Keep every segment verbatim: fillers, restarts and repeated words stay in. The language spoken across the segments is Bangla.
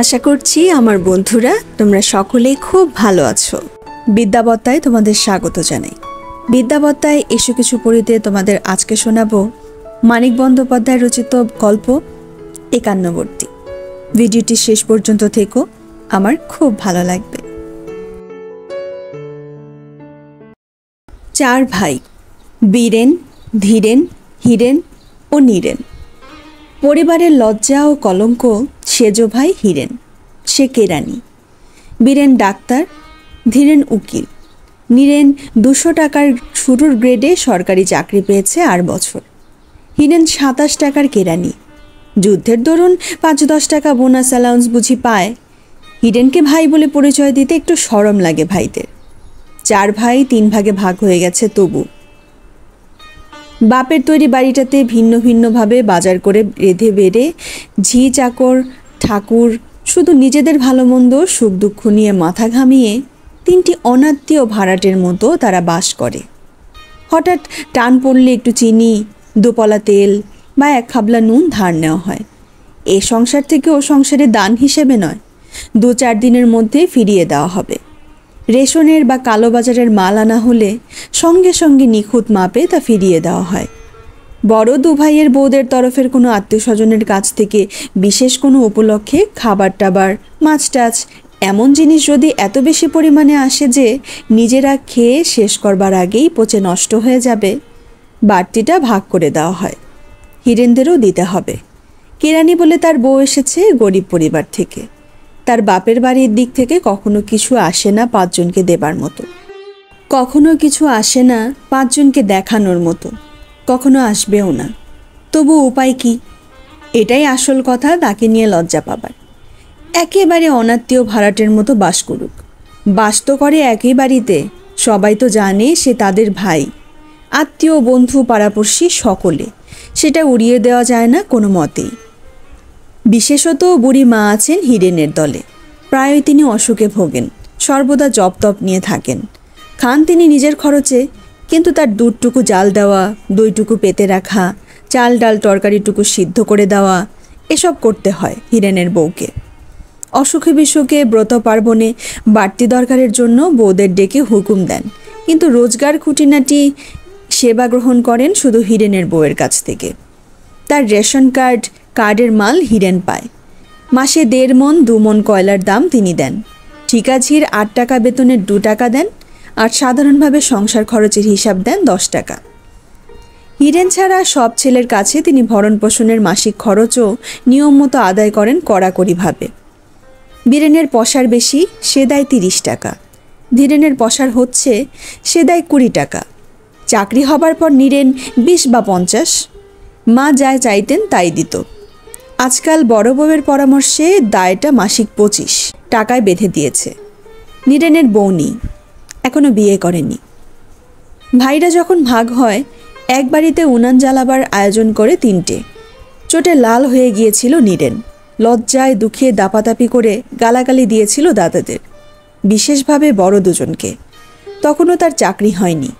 আশা করছি আমার বন্ধুরা তোমরা সকলেই খুব ভালো আছো। বিদ্যাবত্তায় তোমাদের স্বাগত জানাই। বিদ্যাবত্তায় এসো কিছু পড়িতে তোমাদের আজকে শোনাবো মানিক বন্দ্যোপাধ্যায় রচিত গল্প একান্নবর্তী। ভিডিওটি শেষ পর্যন্ত থেকো, আমার খুব ভালো লাগবে। চার ভাই বীরেন, ধীরেন, হীরেন ও নীরেন। পরিবারের লজ্জা ও কলঙ্ক সেজ ভাই হীরেন, সে কেরানি। বীরেন ডাক্তার, ধীরেন উকিল। নীরেন দুশো টাকার শুরুর গ্রেডে সরকারি চাকরি পেয়েছে আর বছর। হীরেন সাতাশ টাকার কেরানি, যুদ্ধের দরুন পাঁচ দশ টাকা বোনাস অ্যালাউন্স বুঝি পায়। হীরেনকে ভাই বলে পরিচয় দিতে একটু শরম লাগে ভাইদের। চার ভাই তিন ভাগে ভাগ হয়ে গেছে, তবু বাপের তৈরি বাড়িটাতে ভিন্ন ভিন্নভাবে বাজার করে রেঁধে বেড়ে ঝি চাকর ঠাকুর শুধু নিজেদের ভালো মন্দ সুখ দুঃখ নিয়ে মাথা ঘামিয়ে তিনটি অনাত্মীয় ভাড়াটের মতো তারা বাস করে। হঠাৎ টান পড়লে একটু চিনি, দুপলা তেল বা এক খাবলা নুন ধার নেওয়া হয়। এ সংসার থেকে ও সংসারে দান হিসেবে নয়, দু চার দিনের মধ্যে ফিরিয়ে দেওয়া হবে। রেশনের বা কালোবাজারের মাল আনা হলে সঙ্গে সঙ্গে নিখুঁত মাপে তা ফিরিয়ে দেওয়া হয়। বড় দু ভাইয়ের বউদের তরফের কোনো আত্মীয় স্বজনের কাছ থেকে বিশেষ কোনো উপলক্ষে খাবার টাবার মাছ টাছ এমন জিনিস যদি এত বেশি পরিমাণে আসে যে নিজেরা খেয়ে শেষ করবার আগেই পচে নষ্ট হয়ে যাবে, বাড়তিটা ভাগ করে দেওয়া হয়। হীরেনদেরও দিতে হবে। কেরানি বলে তার বউ এসেছে গরিব পরিবার থেকে, তার বাপের বাড়ির দিক থেকে কখনো কিছু আসে না পাঁচজনকে দেবার মতো, কখনো কিছু আসে না পাঁচজনকে দেখানোর মতো, কখনো আসবেও না। তবু উপায় কি? এটাই আসল কথা তাকে নিয়ে লজ্জা পাবার। একেবারে অনাত্মীয় ভাড়াটের মতো বাস করুক, বাস তো করে একই বাড়িতে, সবাই তো জানে সে তাদের ভাই, আত্মীয় বন্ধু পাড়াপড়শি সকলে। সেটা উড়িয়ে দেওয়া যায় না কোনো মতেই। বিশেষত বুড়ি মা আছেন হীরেনের দলে। প্রায়ই তিনি অসুখে ভোগেন, সর্বদা জপতপ নিয়ে থাকেন। খান তিনি নিজের খরচে, কিন্তু তার দুধটুকু জাল দেওয়া, দইটুকু পেতে রাখা, চাল ডাল তরকারিটুকু সিদ্ধ করে দেওয়া, এসব করতে হয় হীরেনের বউকে। অসুখে বিসুখে ব্রত পার্বণে বাড়তি দরকারের জন্য বউদের ডেকে হুকুম দেন, কিন্তু রোজগার খুঁটিনাটি সেবা গ্রহণ করেন শুধু হীরেনের বউয়ের কাছ থেকে। তার রেশন কার্ড কার্ডের মাল হীরেন পায়। মাসে দেড় মন দু মন কয়লার দাম তিনি দেন। ঠিকাঝির আট টাকা বেতনের দু টাকা দেন, আর সাধারণভাবে সংসার খরচের হিসাব দেন দশ টাকা। হীরেন ছাড়া সব ছেলের কাছে তিনি ভরণ পোষণের মাসিক খরচও নিয়ম মতো আদায় করেন কড়াকড়িভাবে। বীরেনের পসার বেশি, সে দেয় তিরিশ টাকা। ধীরেনের পসার হচ্ছে, সে দেয় কুড়ি টাকা। চাকরি হবার পর নীরেন বিশ বা পঞ্চাশ। মা যা চাইতেন তাই দিত। আজকাল বড় বউয়ের পরামর্শে দায়টা মাসিক পঁচিশ টাকায় বেঁধে দিয়েছে। নীরেনের বউ নেই, এখনও বিয়ে করেনি। ভাইরা যখন ভাগ হয়, এক বাড়িতে উনান জ্বালাবার আয়োজন করে তিনটে। চোটে লাল হয়ে গিয়েছিল নীরেন, লজ্জায় দুঃখে দাপাদাপি করে গালাগালি দিয়েছিল দাদাদের, বিশেষভাবে বড় দুজনকে। তখনও তার চাকরি হয়নি।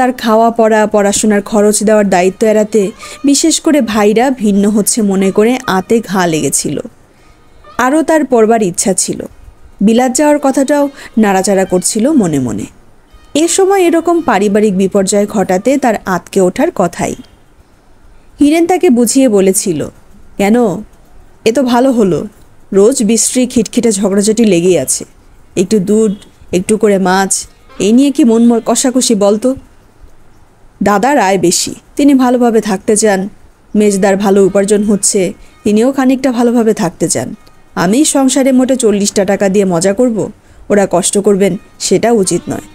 তার খাওয়া পড়া পড়াশোনার খরচ দেওয়ার দায়িত্ব এড়াতে বিশেষ করে ভাইরা ভিন্ন হচ্ছে মনে করে আঁতে ঘা লেগেছিল। আরও তার পড়বার ইচ্ছা ছিল, বিলাত যাওয়ার কথাটাও নাড়াচাড়া করছিল মনে মনে। এ সময় এরকম পারিবারিক বিপর্যয় ঘটাতে তার আঁতকে ওঠার কথাই। হীরেন তাকে বুঝিয়ে বলেছিল, কেন, এ তো ভালো হলো, রোজ বিশ্রী খিটখিটে ঝগড়াঝাটি লেগেই আছে, একটু দুধ একটু করে মাছ, এই নিয়ে কি মন কষাকষি বলতো? দাদার আয় বেশি, তিনি ভালোভাবে থাকতে চান, মেজদার ভালো উপার্জন হচ্ছে, তিনিও খানিকটা ভালোভাবে থাকতে চান। আমি সংসারে মোটে চল্লিশটা টাকা দিয়ে মজা করব, ওরা কষ্ট করবেন, সেটা উচিত নয়।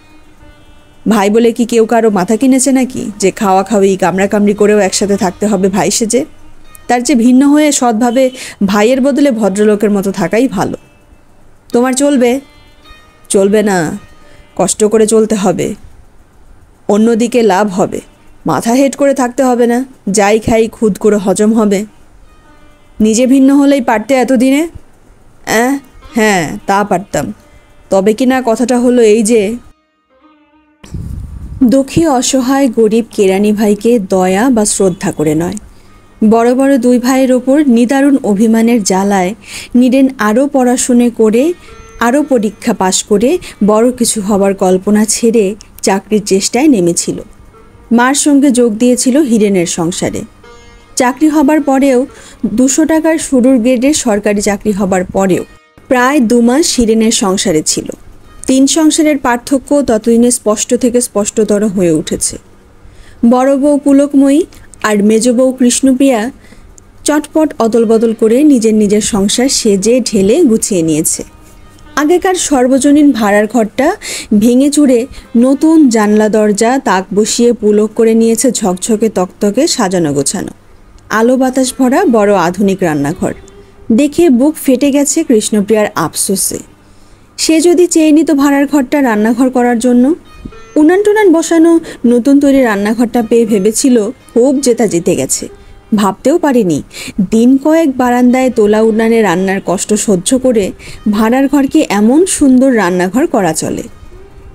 ভাই বলে কি কেউ কারো মাথা কিনেছে নাকি, যে খাওয়া খাওয়ি কামড়াকামড়ি করেও একসাথে থাকতে হবে ভাই সেজে? তার চেয়ে ভিন্ন হয়ে সৎভাবে ভাইয়ের বদলে ভদ্রলোকের মতো থাকাই ভালো। তোমার চলবে? চলবে না, কষ্ট করে চলতে হবে, অন্যদিকে লাভ হবে, মাথা হেঁট করে থাকতে হবে না, যাই খাই খুদ করে হজম হবে। নিজে ভিন্ন হলেই পারতে এতদিনে? অ্যাঁ হ্যাঁ, তা পারতাম, তবে কি না কথাটা হলো এই যে, দুঃখী অসহায় গরিব কেরানি ভাইকে দয়া বা শ্রদ্ধা করে নয়, बड़ बड़ दुई भाइयेर ओपर निदारुण अभिमानेर जालाय नीडेन आरो पढ़ाशुने करे आरो परीक्षा पास करे बड़ किछु हबार कल्पना छेड़े चाकरिर चेष्टाय नेमेछिलो। मार संगे जोग दिएछिलो हिरेनेर संसारे। चाकरी हबार परेओ दुशो टाकार शुरूर ग्रेडे सरकारी चाकरी हबार परेओ प्राय दो मास हिरेनेर संसारे छिलो। तीन संसारेर पार्थक्य ततदिने स्पष्ट थेके स्पष्टतर हये उठेछे। बड़ बउ पुलकमयी और मेज बउ कृष्णप्रिया चटपट अदल बदल करे निजेर निजेर संसार सेजे ढेले गुछिये नियेछे। आगेकार सर्वजनीन भाड़ार घरटा भेंगे चुड़े नतून जानला दरजा ताक बसिए पुलक करे नियेछे झकझके तकतके साजानो गोछानो आलो बातास भरा बड़ आधुनिक रान्नाघर देखे बुक फेटे गेछे कृष्णप्रियार आफसोसे। से जदि चेये नित भाड़ार घरटा रान्नाघर करार जोन्नो। उनान टुनान बसानो नतून तैरी रान्नाघरटा पेये भेबेछिलो खूब जेता जिते गेछे। भाबतेও পারিনি दिन কয়েক বারান্দায় তোলা উনানে রান্নার কষ্ট সহ্য করে ভাড়ার ঘরকে এমন সুন্দর রান্নাঘর করা চলে।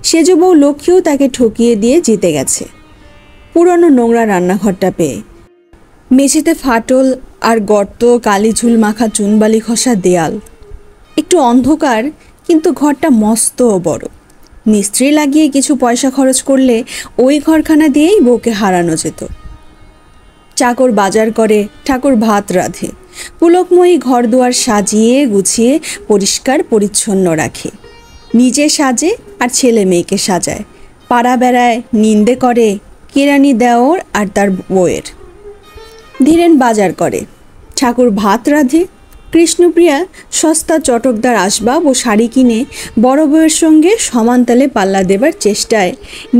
সেজ বউ লক্ষ্মীও তাকে ঠকিয়ে দিয়ে জিতে গেছে পুরনো নোংরা রান্নাঘরটা পেয়ে। মেঝেতে ফাটল আর গর্ত, কালি ঝুল মাখা চুনবালি খসা দেয়াল, একটু অন্ধকার, কিন্তু ঘরটা মস্ত বড়। মিস্ত্রি লাগিয়ে কিছু পয়সা খরচ করলে ওই ঘরখানা দিয়েই বউকে হারানো যেত। চাকর বাজার করে, ঠাকুর ভাত রাঁধে, পুলকময়ী ঘর দুয়ার সাজিয়ে গুছিয়ে পরিষ্কার পরিচ্ছন্ন রাখে। নিজে সাজে আর ছেলে মেয়েকে সাজায়, পাড়া বেড়ায়, নিন্দে করে কেরানি দেওর আর তার বউয়ের। ধীরেন বাজার করে, ঠাকুর ভাত রাঁধে, কৃষ্ণপ্রিয়া সস্তা চটকদার আসবাব ও শাড়ি কিনে বড় বউয়ের সঙ্গে সমানতালে পাল্লা দেবার চেষ্টায়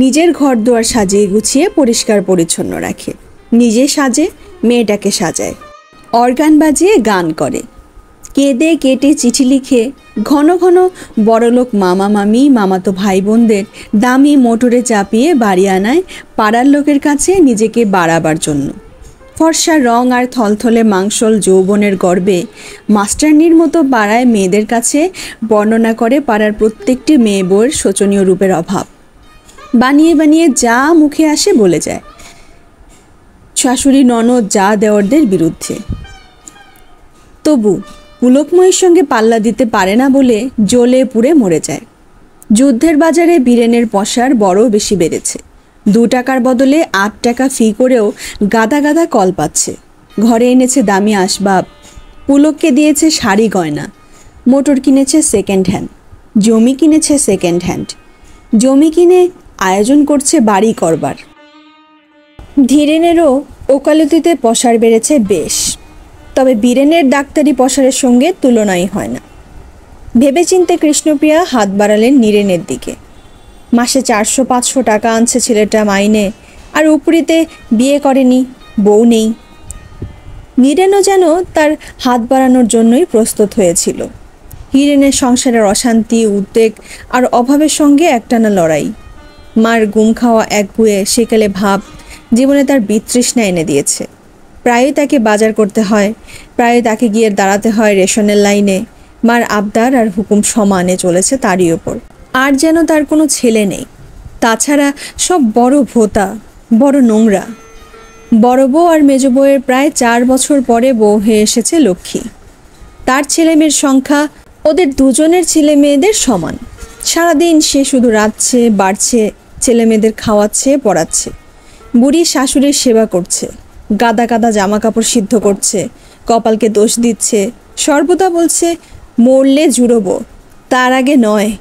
নিজের ঘর দুয়ার সাজিয়ে গুছিয়ে পরিষ্কার পরিচ্ছন্ন রাখে। নিজে সাজে, মেয়েটাকে সাজায়, অর্গান বাজিয়ে গান করে, কেঁদে কেটে চিঠি লিখে ঘন ঘন বড়লোক মামা মামি মামাতো ভাই বোনদের দামি মোটরে চাপিয়ে বাড়ি আনায় পাড়ার লোকের কাছে নিজেকে বাড়াবার জন্য। ফর্সা রং আর থলথলে মাংসল যৌবনের গর্বে মাস্টারনির মতো পাড়ায় মেয়েদের কাছে বর্ণনা করে পাড়ার প্রত্যেকটি মেয়ে বউয়ের শোচনীয় রূপের অভাব। বানিয়ে বানিয়ে যা মুখে আসে বলে যায় শাশুড়ি ননদ যা দেওরদের বিরুদ্ধে। তবু পুলকময়ীর সঙ্গে পাল্লা দিতে পারে না বলে জ্বলে পুড়ে মরে যায়। যুদ্ধের বাজারে বীরেনের পসার বড় বেশি বেড়েছে। দু টাকার বদলে আট টাকা ফি করেও গাদা গাদা কল পাচ্ছে। ঘরে এনেছে দামি আসবাব, পুলককে দিয়েছে শাড়ি গয়না, মোটর কিনেছে সেকেন্ড হ্যান্ড, জমি কিনেছে সেকেন্ড হ্যান্ড, জমি কিনে আয়োজন করছে বাড়ি করবার। ধীরেনেরও ওকালতিতে পসার বেড়েছে বেশ, তবে বীরেনের ডাক্তারি পসারের সঙ্গে তুলনাই হয় না। ভেবেচিন্তে কৃষ্ণপ্রিয়া হাত বাড়ালেন নীরেনের দিকে। মাসে চারশো পাঁচশো টাকা আনছে ছেলেটা মাইনে, আর উপরিতে বিয়ে করেনি, বউ নেই। নীরেনও যেন তার হাত বাড়ানোর জন্যই প্রস্তুত হয়েছিল। হিরেনের সংসারের অশান্তি, উদ্বেগ আর অভাবের সঙ্গে একটানা লড়াই, মার গুম খাওয়া একগুঁয়ে সেকালে ভাব জীবনে তার বিতৃষ্ণা এনে দিয়েছে। প্রায়ই তাকে বাজার করতে হয়, প্রায়ই তাকে গিয়ে দাঁড়াতে হয় রেশনের লাইনে। মার আবদার আর হুকুম সমানে চলেছে তারই ওপর। আর যেন তার কোনো ছেলে নেই। তাছাড়া সব বড় ভোতা, বড় নোংরা। বড় বউ আর মেজ বউয়ের প্রায় চার বছর পরে বউ হয়ে এসেছে লক্ষ্মী। তার ছেলেমেয়ের সংখ্যা ওদের দুজনের ছেলে মেয়েদের সমান। সারাদিন সে শুধু রাঁধছে, বাড়ছে, ছেলে মেয়েদের খাওয়াচ্ছে, পড়াচ্ছে, বুড়ি শাশুড়ির সেবা করছে, গাদা গাদা জামা কাপড় সিদ্ধ করছে, কপালকে দোষ দিচ্ছে, সর্বদা বলছে মরলে জুড়বো, তার আগে নয়।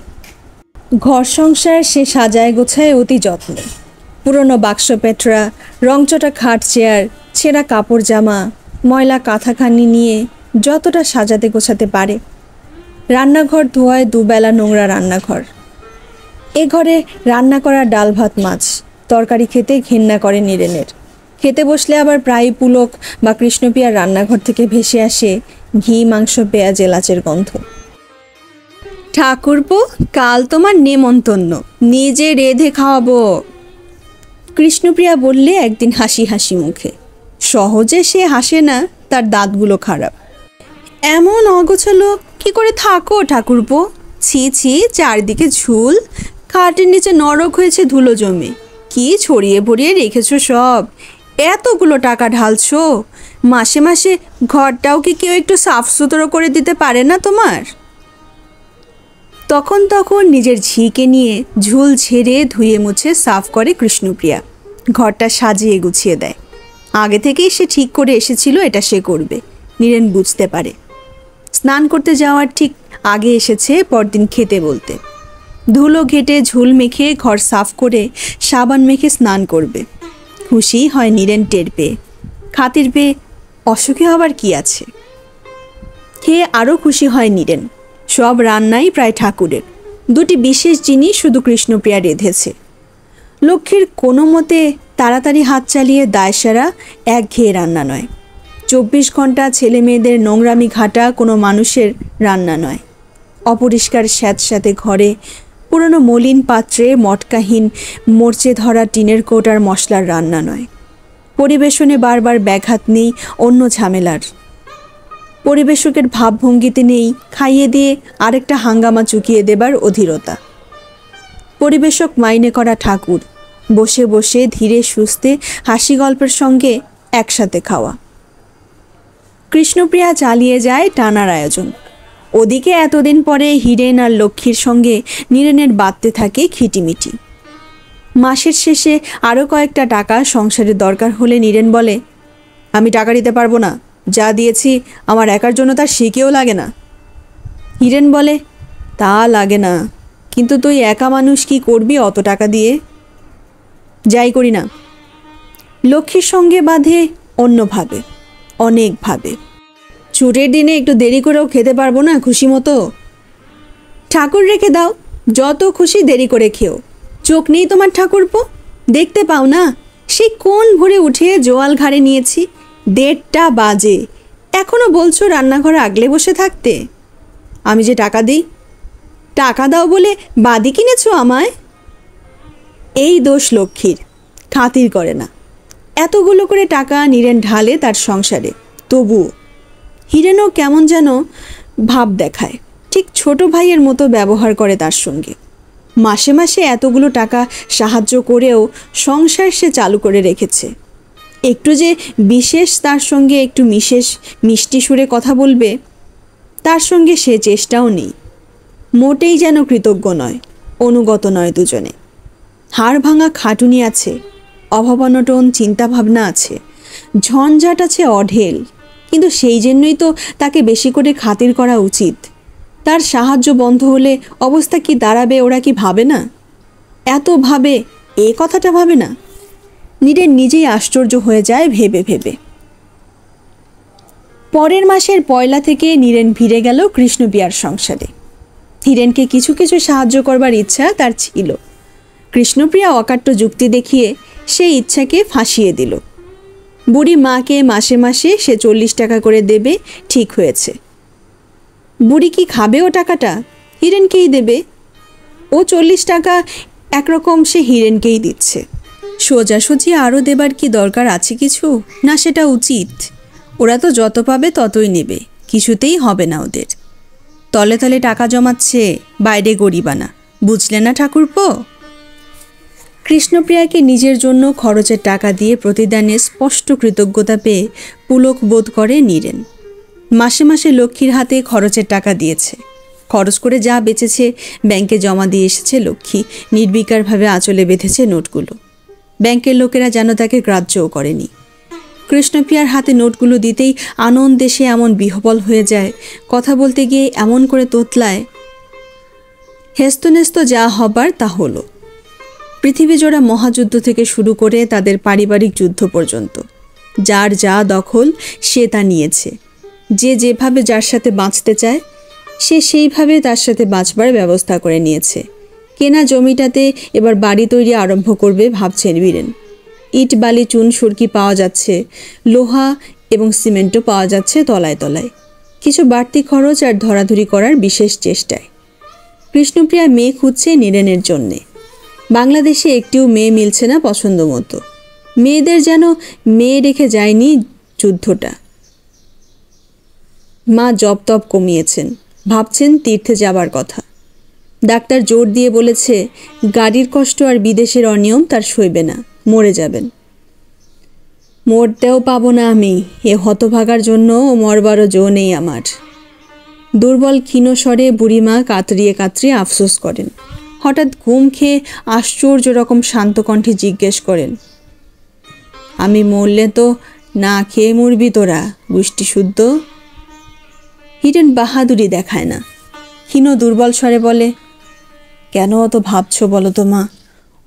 ঘর সংসার সে সাজায় গোছায় অতি যত্নে। পুরনো বাক্স পেটরা, রংচটা খাট চেয়ার, ছেঁড়া কাপড় জামা, ময়লা কাঁথাখানি নিয়ে যতটা সাজাতে গোছাতে পারে। রান্নাঘর ধোয়ায় দুবেলা নোংরা রান্নাঘর। এ ঘরে রান্না করা ডাল ভাত মাছ তরকারি খেতে ঘেন্না করে নীরেনের। খেতে বসলে আবার প্রায় পুলক বা কৃষ্ণপ্রিয়ার রান্নাঘর থেকে ভেসে আসে ঘি মাংস পেঁয়াজ এলাচের গন্ধ। ঠাকুরপো, কাল তোমার নেমন্তন্ন, নিজে রেঁধে খাওয়াবো, কৃষ্ণপ্রিয়া বললে একদিন হাসি হাসি মুখে। সহজে সে হাসে না, তার দাঁতগুলো খারাপ। এমন অগোছালো কি করে থাকো ঠাকুরপো? ছি ছি, চারদিকে ঝুল, খাটের নিচে নরক হয়েছে ধুলো জমে, কি ছড়িয়ে ভরিয়ে রেখেছো সব, এতগুলো টাকা ঢালছো মাসে মাসে, ঘরটাও কি কেউ একটু সাফ সুতরো করে দিতে পারে না তোমার? তখন তখন নিজের ঝিকে নিয়ে ঝুল ঝেড়ে ধুয়ে মুছে সাফ করে কৃষ্ণপ্রিয়া, ঘরটা সাজিয়ে গুছিয়ে দেয়। আগে থেকেই সে ঠিক করে এসেছিল এটা সে করবে, নীরেন বুঝতে পারে। স্নান করতে যাওয়ার ঠিক আগে এসেছে পরদিন খেতে বলতে। ধুলো ঘেটে ঝুল মেখে ঘর সাফ করে সাবান মেখে স্নান করবে। খুশি হয় নীরেন টের পেয়ে, খাতির পেয়ে। অসুখী হবার কি আছে? খেয়ে আরও খুশি হয় নীরেন। সব রান্নাই প্রায় ঠাকুরের। দুটি বিশেষ জিনিস শুধু কৃষ্ণপ্রিয়া রেঁধেছে। লক্ষ্মীর কোনো মতে তাড়াতাড়ি হাত চালিয়ে দায়সারা একঘেয়ে রান্না নয়। চব্বিশ ঘন্টা ছেলে মেয়েদের নোংরামি ঘাটা কোনো মানুষের রান্না নয়। অপরিষ্কার স্যাঁতস্যাঁতে ঘরে পুরনো মলিন পাত্রে মটকাহীন মরচে ধরা টিনের কোটার মশলার রান্না নয়। পরিবেশনে বারবার ব্যাঘাত নেই অন্য ঝামেলার। পরিবেশকের ভাবভঙ্গিতে নেই খাইয়ে দিয়ে আরেকটা হাঙ্গামা চুকিয়ে দেবার অধীরতা। পরিবেশক মাইনে করা ঠাকুর, বসে বসে ধীরে সুস্থে হাসি গল্পের সঙ্গে একসাথে খাওয়া। কৃষ্ণপ্রিয়া চালিয়ে যায় টানার আয়োজন। ওদিকে এতদিন পরে হিরেন আর লক্ষ্মীর সঙ্গে নীরেনের বাঁধতে থাকে খিটিমিটি। মাসের শেষে আরও কয়েকটা টাকা সংসারের দরকার হলে নীরেন বলে, আমি টাকা দিতে পারবো না, যা দিয়েছি আমার একার জন্য তার শিখেও লাগে না। হিরেন বলে, তা লাগে না, কিন্তু তুই একা মানুষ কি করবি অত টাকা দিয়ে? যাই করি না। লক্ষ্মীর সঙ্গে বাঁধে অন্যভাবে, অনেকভাবে। ছুটির দিনে একটু দেরি করেও খেতে পারবো না খুশি মতো? ঠাকুর রেখে দাও, যত খুশি দেরি করে খেও। চোখ নেই তোমার ঠাকুরপো? দেখতে পাও না সেই কোন ভোরে উঠে জোয়াল ঘাড়ে নিয়েছি, দেড়টা বাজে, এখনও বলছো রান্নাঘরে আগলে বসে থাকতে? আমি যে টাকা দিই, টাকা দাও বলে বাদি কিনেছো আমায়? এই দোষ লক্ষ্মীর, খাতির করে না। এতগুলো করে টাকা নীরেন ঢালে তার সংসারে, তবুও হিরেনও কেমন যেন ভাব দেখায়, ঠিক ছোট ভাইয়ের মতো ব্যবহার করে তার সঙ্গে। মাসে মাসে এতগুলো টাকা সাহায্য করেও সংসার সে চালু করে রেখেছে। একটু যে বিশেষ তার সঙ্গে একটু বিশেষ মিষ্টি সুরে কথা বলবে তার সঙ্গে সে চেষ্টাও নেই। মোটেই যেন কৃতজ্ঞ নয়, অনুগত নয় দুজনে। হাড় ভাঙা খাটুনি আছে, অভাবনটন চিন্তাভাবনা আছে, ঝঞ্ঝাট আছে অঢেল। কিন্তু সেই জন্যই তো তাকে বেশি করে খাতির করা উচিত। তার সাহায্য বন্ধ হলে অবস্থা কি দাঁড়াবে ওরা কি ভাবে না? এত ভাবে, এ কথাটা ভাবে না। নীরেন নিজেই আশ্চর্য হয়ে যায় ভেবে ভেবে। পরের মাসের পয়লা থেকে নীরেন ভিড়ে গেল কৃষ্ণপ্রিয়ার সংসারে। হিরেনকে কিছু কিছু সাহায্য করবার ইচ্ছা তার ছিল। কৃষ্ণপ্রিয়া অকাট্য যুক্তি দেখিয়ে সেই ইচ্ছাকে ফাঁসিয়ে দিল। বুড়ি মাকে মাসে মাসে সে চল্লিশ টাকা করে দেবে ঠিক হয়েছে। বুড়ি কি খাবে ও টাকাটা? হিরেনকেই দেবে। ও চল্লিশ টাকা একরকম সে হিরেনকেই দিচ্ছে। সোজাসুজি আরও দেবার কি দরকার আছে কিছু? না, সেটা উচিত। ওরা তো যত পাবে ততই নেবে, কিছুতেই হবে না ওদের। তলে তলে টাকা জমাচ্ছে, বাইরে গরিবানা, বুঝলে না ঠাকুরপো? কৃষ্ণপ্রিয়াকে নিজের জন্য খরচের টাকা দিয়ে প্রতিদানে স্পষ্ট কৃতজ্ঞতা পেয়ে পুলক বোধ করে নীরেন। মাসে মাসে লক্ষ্মীর হাতে খরচের টাকা দিয়েছে। খরচ করে যা বেঁচেছে ব্যাংকে জমা দিয়ে এসেছে লক্ষ্মী, নির্বিকারভাবে আঁচলে বেঁধেছে নোটগুলো। ব্যাংকের লোকেরা যেন তাকে গ্রাহ্যও করেনি। কৃষ্ণপ্রিয়ার হাতে নোটগুলো দিতেই আনন্দে সে এমন বিহ্বল হয়ে যায়, কথা বলতে গিয়ে এমন করে তোতলায়। হেস্তনেস্ত যা হবার তা হলো। পৃথিবীজোড়া মহাযুদ্ধ থেকে শুরু করে তাদের পারিবারিক যুদ্ধ পর্যন্ত যার যা দখল সে তা নিয়েছে। যে যেভাবে যার সাথে বাঁচতে চায় সে সেইভাবে তার সাথে বাঁচবার ব্যবস্থা করে নিয়েছে। কেনা জমিটাতে এবার বাড়ি তৈরি আরম্ভ করবে ভাবছেন বীরেন। ইট, বালি, চুন, সুরকি পাওয়া যাচ্ছে, লোহা এবং সিমেন্টও পাওয়া যাচ্ছে তলায় তলায়, কিছু বাড়তি খরচ আর ধরাধরি করার বিশেষ চেষ্টায়। কৃষ্ণপ্রিয়া মেয়ে খুঁজছে নীরেনের জন্যে। বাংলাদেশে একটিও মেয়ে মিলছে না পছন্দ মতো। মেয়েদের যেন মেয়ে রেখে যায়নি যুদ্ধটা। মা জপ তপ কমিয়েছেন, ভাবছেন তীর্থে যাবার কথা। ডাক্তার জোর দিয়ে বলেছে গাড়ির কষ্ট আর বিদেশের অনিয়ম তার সইবে না, মরে যাবেন। মরতেও পাবো না আমি, এ হতভাগার জন্য মরবারও জো নেই আমার। দুর্বল ক্ষীণস্বরে বুড়িমা কাতরিয়ে কাতরিয়ে আফসোস করেন। হঠাৎ ঘুম খেয়ে আশ্চর্য রকম শান্তকণ্ঠে জিজ্ঞেস করেন, আমি মরলে তো না খেয়ে মরবি তোরা গুষ্টি শুদ্ধ? হিরেন বাহাদুরি দেখায় না, ক্ষীণ দুর্বল স্বরে বলে, কেন অত ভাবছ বলো তো মা,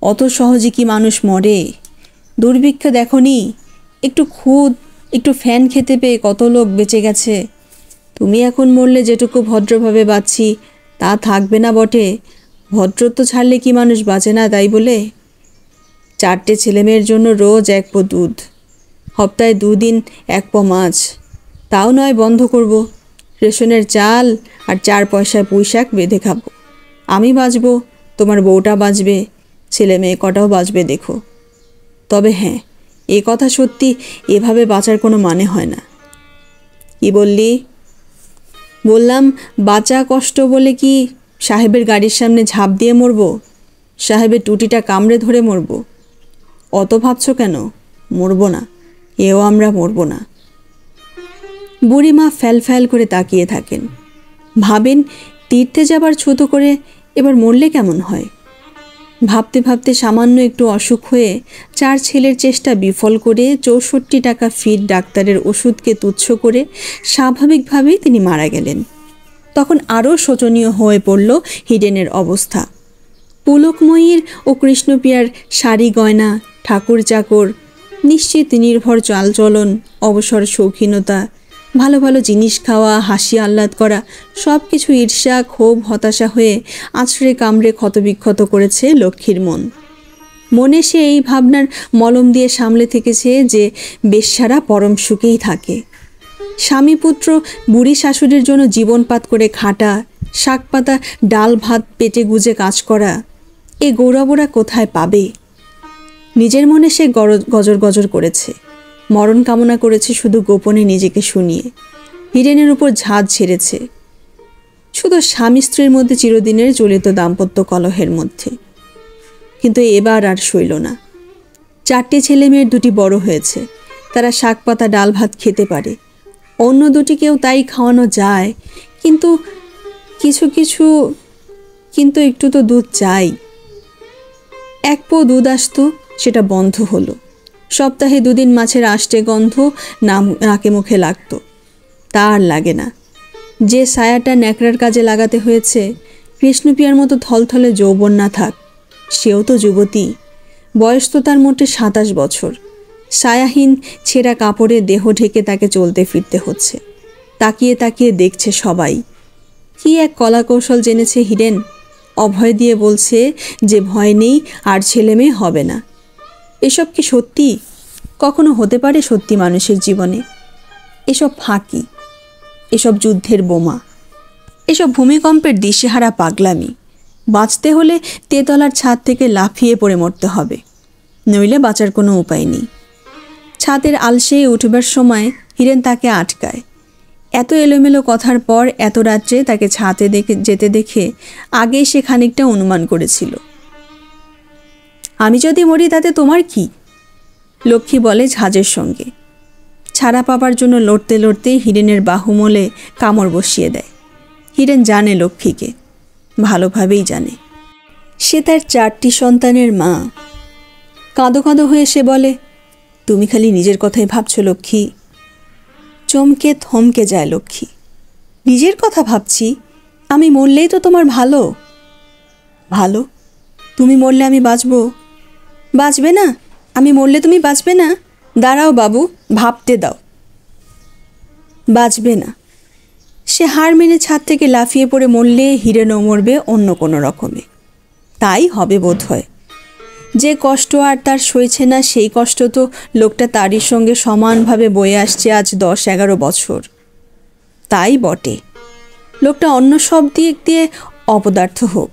অত সহজে কি মানুষ মরে? দুর্ভিক্ষ দেখনি? একটু খুদ একটু ফ্যান খেতে পেয়ে কত লোক বেঁচে গেছে। তুমি এখন মরলে যেটুকু ভদ্রভাবে বাঁচছি তা থাকবে না বটে, ভদ্রত্ব ছাড়লে কি মানুষ বাঁচে না? তাই বলে চারটে ছেলেমেয়ের জন্য রোজ এক পো দুধ, হপ্তায় দুদিন এক পো মাছ, তাও নয় বন্ধ করব। রেশনের চাল আর চার পয়সায় পুঁইশাক বেঁধে খাবো। আমি বাঁচব, তোমার বউটা বাঁচবে, ছেলে মেয়ে কটাও বাঁচবে দেখো। তবে হ্যাঁ, এ কথা সত্যি, এভাবে বাঁচার কোনো মানে হয় না। কি বললি? বললাম বাঁচা কষ্ট বলে কি সাহেবের গাড়ির সামনে ঝাঁপ দিয়ে মরব? সাহেবের টুটিটা কামড়ে ধরে মরব? অত ভাবছ কেন? মরব না, এও আমরা মরব না। বুড়িমা ফ্যাল ফ্যাল করে তাকিয়ে থাকেন, ভাবেন তীর্থে যাবার ছুতো করে এবার মরলে কেমন হয়। ভাবতে ভাবতে সামান্য একটু অসুখ হয়ে চার ছেলের চেষ্টা বিফল করে চৌষট্টি টাকা ফির ডাক্তারের ওষুধকে তুচ্ছ করে স্বাভাবিকভাবেই তিনি মারা গেলেন। তখন আরও শোচনীয় হয়ে পড়ল হিডেনের অবস্থা। পুলকময়ীর ও কৃষ্ণপিয়ার শাড়ি গয়না, ঠাকুর চাকর, নিশ্চিত নির্ভর চালচলন, অবসর শৌখিনতা, ভালো ভালো জিনিস খাওয়া, হাসি আহ্লাদ করা, সব কিছু ঈর্ষা ক্ষোভ হতাশা হয়ে আছড়ে কামড়ে ক্ষতবিক্ষত করেছে লক্ষ্মীর মন। মনে সে এই ভাবনার মলম দিয়ে সামলে থেকেছে যে বেশ্যারা পরম সুখেই থাকে। স্বামী পুত্র বুড়ি শাশুড়ির জন্য জীবনপাত করে খাটা, শাকপাতা ডাল ভাত পেটে গুজে কাজ করা, এ গৌরবরা কোথায় পাবে? নিজের মনে সে গজর গজর করেছে, মরণ কামনা করেছে শুধু গোপনে নিজেকে শুনিয়ে। হিরেনের উপর ঝাঁজ ছেড়েছে শুধু স্বামী স্ত্রীর মধ্যে চিরদিনের জড়িত দাম্পত্য কলহের মধ্যে। কিন্তু এবার আর সইল না। চারটে ছেলে মেয়ের দুটি বড় হয়েছে, তারা শাকপাতা ডাল ভাত খেতে পারে, অন্য দুটিকেও তাই খাওয়ানো যায়, কিন্তু কিছু কিছু কিন্তু একটু তো দুধ চাই। এক পো দুধ আসতো, সেটা বন্ধ হলো। সপ্তাহে দুদিন মাছের আষ্টে গন্ধ নাম নাকে মুখে লাগত, তা আর লাগে না। যে সায়াটা ন্যাকড়ার কাজে লাগাতে হয়েছে, কৃষ্ণপিয়ার মতো থলথলে যৌবন না থাক, সেও তো যুবতী। বয়স তো তার মোটে সাতাশ বছর। সায়াহীন ছেঁড়া কাপড়ে দেহ ঢেকে তাকে চলতে ফিরতে হচ্ছে। তাকিয়ে তাকিয়ে দেখছে সবাই। কি এক কলাকৌশল জেনেছে হিরেন। অভয় দিয়ে বলছে যে ভয় নেই, আর ছেলে মেয়ে হবে না। এসব কি সত্যি? কখনো হতে পারে সত্যি মানুষের জীবনে? এসব ফাঁকি, এসব যুদ্ধের বোমা, এসব ভূমিকম্পের দিশেহারা পাগলামি। বাঁচতে হলে তেতলার ছাদ থেকে লাফিয়ে পড়ে মরতে হবে, নইলে বাঁচার কোনো উপায় নেই। ছাতের আলসে উঠবার সময় হিরেন তাকে আটকায়। এত এলোমেলো কথার পর এত রাত্রে তাকে ছাতে দেখে যেতে দেখে আগেই সে খানিকটা অনুমান করেছিল। আমি যদি মরি তাতে তোমার কি? লক্ষ্মী বলে ঝাঁজের সঙ্গে। ছাড়া পাবার জন্য লড়তে লড়তে হিরেনের বাহুমলে কামড় বসিয়ে দেয়। হিরেন জানে লক্ষ্মীকে, ভালোভাবেই জানে। সে তার চারটি সন্তানের মা। কাঁদো কাঁদো হয়ে সে বলে, তুমি খালি নিজের কথাই ভাবছো লক্ষ্মী। চমকে থমকে যায় লক্ষ্মী। নিজের কথা ভাবছি? আমি মরলেই তো তোমার ভালো। ভালো? তুমি মরলে আমি বাঁচব? বাঁচবে না? আমি মরলে তুমি বাঁচবে না? দাঁড়াও বাবু, ভাবতে দাও। বাঁচবে না। সে হার মেনে ছাদ থেকে লাফিয়ে পড়ে মরলে হিরেনও মরবে অন্য কোনো রকমে, তাই হবে বোধ হয়। যে কষ্ট আর তার সইছে না, সেই কষ্ট তো লোকটা তারই সঙ্গে সমানভাবে বয়ে আসছে আজ দশ এগারো বছর। তাই বটে, লোকটা অন্য সব দিক দিয়ে অপদার্থ হোক,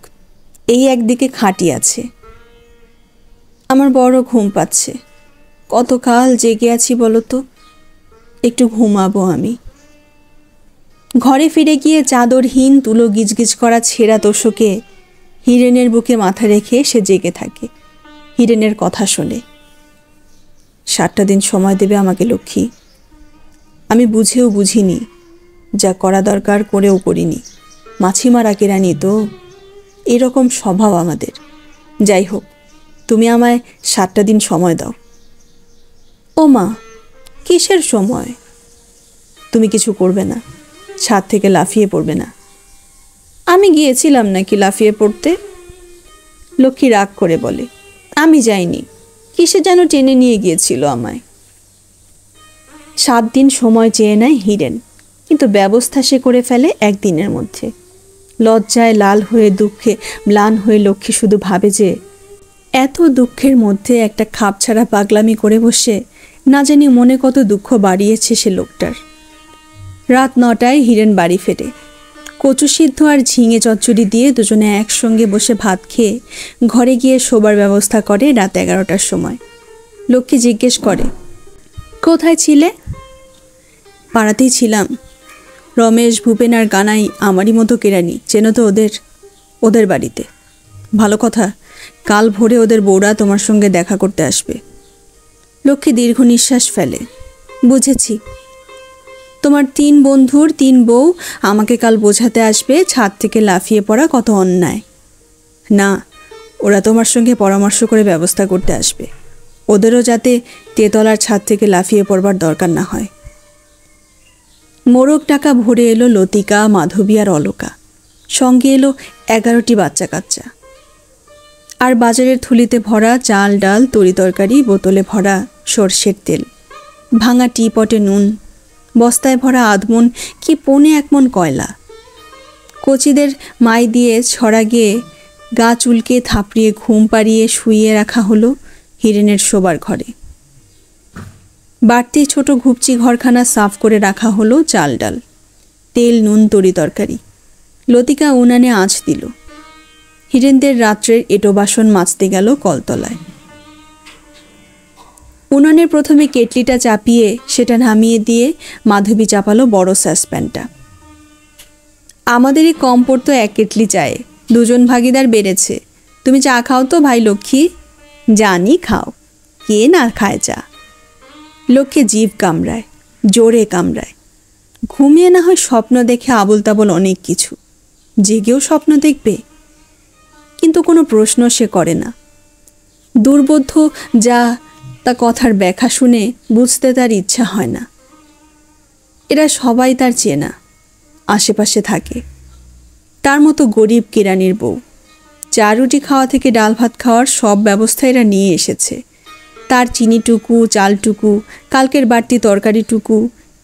এই একদিকে খাঁটি আছে। আমার বড় ঘুম পাচ্ছে, কতকাল জেগে আছি বলো তো, একটু ঘুমাবো আমি। ঘরে ফিরে গিয়ে চাদরহীন তুলো গিজগিজ করা ছেঁড়া তোষকে হিরেনের বুকে মাথা রেখে সে জেগে থাকে। হিরেনের কথা শোনে। ষাটটা दिन समय देबे आमाके लक्ष्मी। आमी बुझेओ बुझिनी, जा करा दरकार करेओ करिनी। माछिमारा केरानी तो एरकम स्वभाव आमादेर। যাই হোক, তুমি আমায় সাতটা দিন সময় দাও। ও মা, কিসের সময়? তুমি কিছু করবে না, ছাদ থেকে লাফিয়ে পড়বে না। আমি গিয়েছিলাম নাকি লাফিয়ে পড়তে? লক্ষ্মী রাগ করে বলে, আমি যাইনি, কিসে যেন টেনে নিয়ে গিয়েছিল আমায়। সাত দিন সময় চেয়ে নেয় হিরেন, কিন্তু ব্যবস্থা সে করে ফেলে একদিনের মধ্যে। লজ্জায় লাল হয়ে দুঃখে ম্লান হয়ে লক্ষ্মী শুধু ভাবে যে এত দুঃখের মধ্যে একটা খাপছাড়া পাগলামি করে বসে, না জানি মনে কত দুঃখ বাড়িয়েছে সে লোকটার। রাত নটায় হিরেন বাড়ি ফেরে। কচু সিদ্ধ আর ঝিঙে চচ্চড়ি দিয়ে দুজনে একসঙ্গে বসে ভাত খেয়ে ঘরে গিয়ে শোবার ব্যবস্থা করে রাত এগারোটার সময়। লক্ষ্মী জিজ্ঞেস করে, কোথায় ছিলে? পাড়াতেই ছিলাম। রমেশ, ভূপেন আর গানাই আমারই মতো কেরানি, চেনো তো ওদের? ওদের বাড়িতে। ভালো কথা, কাল ভোরে ওদের বউরা তোমার সঙ্গে দেখা করতে আসবে। লক্ষ্মী দীর্ঘ নিঃশ্বাস ফেলে, বুঝেছি। তোমার তিন বন্ধুর তিন বউ আমাকে কাল বোঝাতে আসবে ছাদ থেকে লাফিয়ে পড়া কত অন্যায়। না, ওরা তোমার সঙ্গে পরামর্শ করে ব্যবস্থা করতে আসবে, ওদেরও যাতে তেতলার ছাদ থেকে লাফিয়ে পড়বার দরকার না হয়। মোরগ টাকা ভরে এলো লতিকা, মাধবী আর অলকা, সঙ্গে এলো এগারোটি বাচ্চা কাচ্চা। আর বাজারের থলিতে ভরা চাল, ডাল, তরি তরকারি, বোতলে ভরা সর্ষের তেল, ভাঙা টি পটে নুন, বস্তায় ভরা আধমন কি পৌনে একমন কয়লা। কচিদের মাই দিয়ে ছড়া গিয়ে গা চুলকে থাপড়িয়ে ঘুম পাড়িয়ে শুইয়ে রাখা হলো হিরেনের শোবার ঘরে। বাড়তি ছোট ঘুপচি ঘরখানা সাফ করে রাখা হলো চাল, ডাল, তেল, নুন, তরি তরকারি। লতিকা উনানে আঁচ দিল। হিরেনদের রাত্রের এটো বাসন মাজতে গেল কলতলায়। উনানের প্রথমে কেটলিটা চাপিয়ে সেটা নামিয়ে দিয়ে মাধবী চাপালো বড় সসপ্যানটা। আমাদেরই কম পড়তো এক কেটলি চায়ে, দুজন ভাগিদার বেড়েছে। তুমি চা খাও তো ভাই লক্ষ্মী? জানি খাও, কে না খায় চা। লক্ষ্মী জিভ কামড়ায়, জোরে কামড়ায়। ঘুমিয়ে না হয় স্বপ্ন দেখে আবল তাবল অনেক কিছু, জেগেও স্বপ্ন দেখবে, কিন্তু কোনো প্রশ্ন সে করে না। দুর্বোধ্য যা তা কথার ব্যাখ্যা শুনে বুঝতে তার ইচ্ছা হয় না। এরা সবাই তার চেনা, আশেপাশে থাকে, তার মতো গরিব কেরানির বউ। চা রুটি খাওয়া থেকে ডাল ভাত খাওয়ার সব ব্যবস্থা এরা নিয়ে এসেছে। তার চিনিটুকু, চালটুকু, কালকের বাড়তি তরকারিটুকু,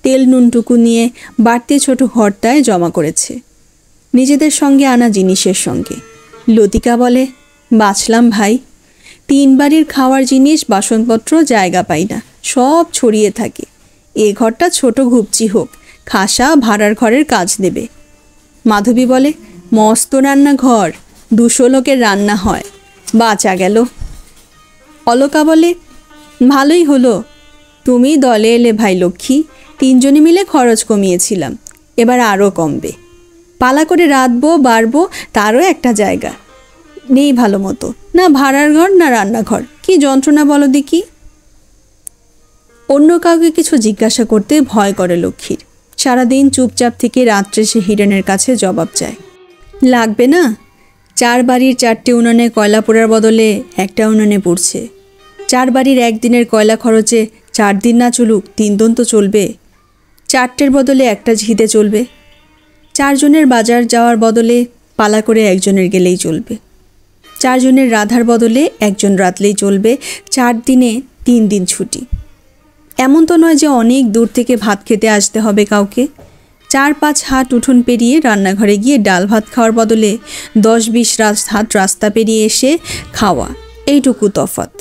তেল নুনটুকু নিয়ে বাড়তি ছোট ঘরটায় জমা করেছে নিজেদের সঙ্গে আনা জিনিসের সঙ্গে। লতিকা বলে, বাঁচলাম ভাই, তিন বাড়ির খাওয়ার জিনিস, বাসনপত্র জায়গা পাই না, সব ছড়িয়ে থাকে। এ ঘরটা ছোট ঘুপচি হোক, খাসা ভাড়ার ঘরের কাজ দেবে। মাধবী বলে, মস্ত রান্নাঘর, দুশো লোকের রান্না হয়, বাঁচা গেল। অলকা বলে, ভালোই হলো তুমি দলে এলে ভাই লক্ষ্মী, তিনজনে মিলে খরচ কমিয়েছিলাম, এবার আরও কমবে। পালা করে রাঁধবো বাড়বো, তারও একটা জায়গা নেই ভালো মতো, না ভাড়ার ঘর না রান্নাঘর, কি যন্ত্রণা বলো দেখি। অন্য কাউকে কিছু জিজ্ঞাসা করতে ভয় করে লক্ষ্মীর। সারাদিন চুপচাপ থেকে রাত্রে সে হিরেনের কাছে জবাব চায়। লাগবে না, চার বাড়ির চারটে উনুনে কয়লা পোড়ার বদলে একটা উনুনে পড়ছে। চার বাড়ির একদিনের কয়লা খরচে চার দিন না চলুক, তিন দিন তো চলবে। চারটের বদলে একটা ঝিঁদে চলবে। চারজনের বাজার যাওয়ার বদলে পালা করে একজনের গেলেই চলবে। চারজনের রাধার বদলে একজন রাতলেই চলবে। চার দিনে তিন দিন ছুটি। এমন তো নয় যে অনেক দূর থেকে ভাত খেতে আসতে হবে কাউকে। চার পাঁচ হাত উঠোন পেরিয়ে রান্নাঘরে গিয়ে ডাল ভাত খাওয়ার বদলে দশ বিশ হাত রাস্তা পেরিয়ে এসে খাওয়া, এইটুকু তফাত।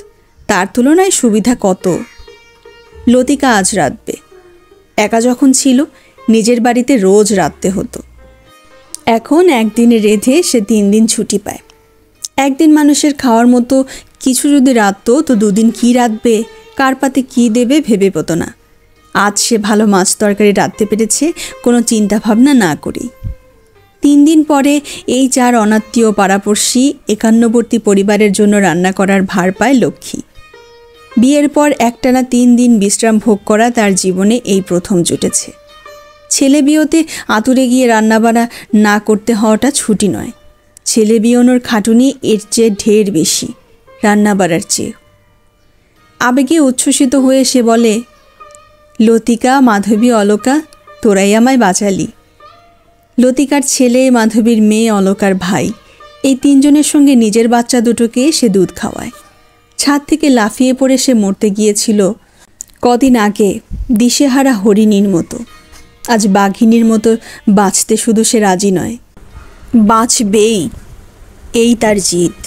তার তুলনায় সুবিধা কত। লতিকা আজ রাঁধবে। একা যখন ছিল নিজের বাড়িতে রোজ রাঁধতে হতো, এখন একদিনে রেঁধে সে তিন দিন ছুটি পায়। একদিন মানুষের খাওয়ার মতো কিছু যদি রাঁধতো তো দুদিন কী রাঁধবে, কার পাতে কী দেবে ভেবে পেত না। আজ সে ভালো মাছ তরকারি রাঁধতে পেরেছে কোনো চিন্তাভাবনা না করেই। তিন দিন পরে এই চার অনাত্মীয় পাড়াপড়শি একান্নবর্তী পরিবারের জন্য রান্না করার ভার পায় লক্ষ্মী। বিয়ের পর একটানা তিন দিন বিশ্রাম ভোগ করা তার জীবনে এই প্রথম জুটেছে। ছেলে বিয়েতে আতুরে গিয়ে রান্নাবাড়া না করতে হওয়াটা ছুটি নয়, ছেলে বিয়েনোর খাটুনি এর চেয়ে ঢের বেশি, রান্নাবাড়ার চেয়ে। আবেগে উচ্ছ্বসিত হয়ে সে বলে, লতিকা, মাধবী, অলকা, তোরাই আমায় বাঁচালি। লতিকার ছেলে, মাধবীর মেয়ে, অলকার ভাই, এই তিনজনের সঙ্গে নিজের বাচ্চা দুটোকে সে দুধ খাওয়ায়। ছাদ থেকে লাফিয়ে পড়ে সে মরতে গিয়েছিল কদিন আগে, দিশেহারা হরিণীর মতো। আজ বাঘিনীর মতো বাঁচতে শুধু সে রাজি নয়, বাঁচবেই, এই তার জিদ।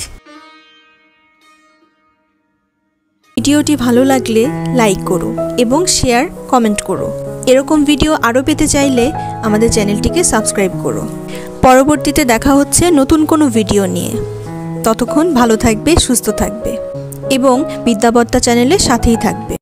ভিডিওটি ভালো লাগলে লাইক করো এবং শেয়ার, কমেন্ট করো। এরকম ভিডিও আরও পেতে চাইলে আমাদের চ্যানেলটিকে সাবস্ক্রাইব করো। পরবর্তীতে দেখা হচ্ছে নতুন কোনো ভিডিও নিয়ে। ততক্ষণ ভালো থাকবে, সুস্থ থাকবে এবং বিদ্যাবত্তা চ্যানেলের সাথেই থাকবে।